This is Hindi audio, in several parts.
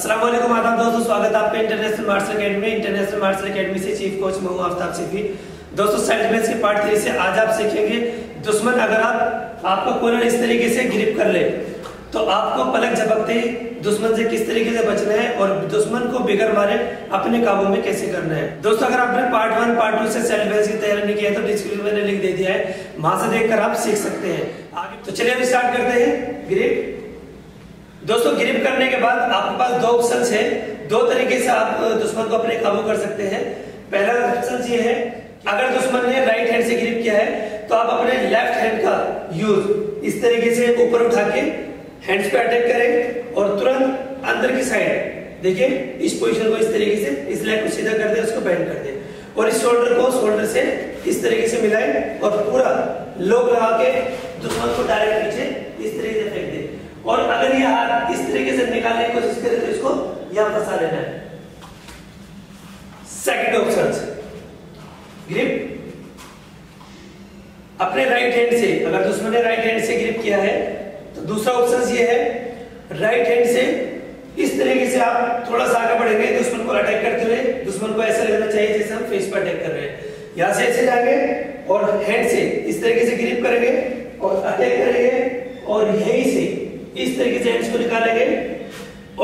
अस्सलाम वालेकुम आदाब दोस्तों, स्वागत है आपका international martial academy. International martial academy से चीफ कोच में हूँ आफताब सिद्दीकी। दोस्तों साइड डिफेंस के पार्ट 3 से आज आप सीखेंगे, दुश्मन अगर आपको कॉलर इस तरीके से ग्रिप कर ले तो आपको पलक झपकते ही दुश्मन से किस तरीके से बचना है और दुश्मन को बिगर मारे अपने काबू में कैसे करना है। दोस्तों अगर आपने पार्ट 1 पार्ट 2 से सेल्फ डिफेंस की तैयारी नहीं किया है तो डिस्क्रिप्शन में लिंक दे दिया है, वहां से देखकर आप सीख सकते हैं। आगे तो चलिए हम स्टार्ट करते हैं ग्रिप। दोस्तों ग्रिप करने के बाद आपके पास दो ऑप्शंस है, दो तरीके से आप दुश्मन को अपने काबू कर सकते हैं। पहला ऑप्शन ये है, अगर दुश्मन ने राइट हैंड से ग्रिप किया है तो आप अपने लेफ्ट हैंड का यूज इस तरीके से ऊपर उठा के हैंड्स पे अटैक करें और तुरंत अंदर की साइड देखिए इस पोजीशन को इस तरीके से इस लेग को सीधा कर दे, उसको बैंड कर दे और इस शोल्डर को शोल्डर से इस तरीके से मिलाए और पूरा लोग लगा के दुश्मन को डायरेक्ट पीछे इस तरीके से फेंक दे। और अगर ये हाथ इस तरीके से निकालने की कोशिश करे तो इसको यहां फंसा लेना है। सेकंड ऑप्शन ग्रिप अपने राइट हैंड से, अगर दुश्मन ने राइट हैंड से ग्रिप किया है तो दूसरा ऑप्शन ये है, राइट हैंड से इस तरीके से आप थोड़ा सा आगे बढ़ेंगे दुश्मन को अटैक करते हुए। दुश्मन को ऐसा लगना चाहिए जैसे हम फेस पर अटैक कर रहे हैं, यहां से ऐसे जाएंगे और हैंड से इस तरीके से ग्रिप करेंगे और अटैक करेंगे और यही से इस तरीके से हैंड्स को निकालेंगे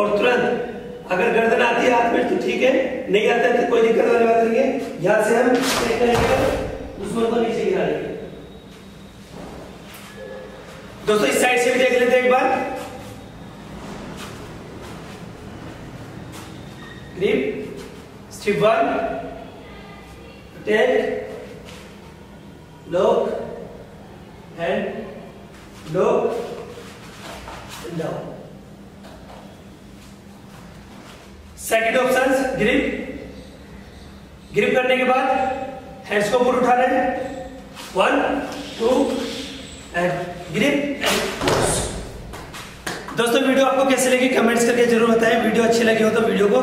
और तुरंत अगर गर्दन आती है हाथ में तो ठीक है, नहीं आता है तो कोई दिक्कत वाली बात नहीं है। यहाँ से हम दुश्मन को नीचे गिरा लेंगे। दोस्तों इस साइड से भी देख लेते हैं एक बार। Grip strip one take lock hand lock down. Second option grip, grip करने के बाद हैंड्स को ऊपर उठाना है, 1 2 एंड ग्रिप एंड पुश। दोस्तों वीडियो आपको कैसे लगी कमेंट्स करके जरूर बताएं। वीडियो अच्छी लगी हो तो वीडियो को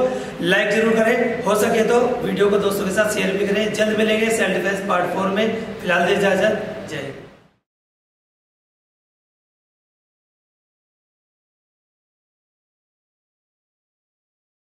लाइक जरूर करें, हो सके तो वीडियो को दोस्तों के साथ शेयर भी करें। जल्द मिलेंगे सेल्फ डिफेंस पार्ट 4 में। फिलहाल दीजिए इजाजत, जय हिंद।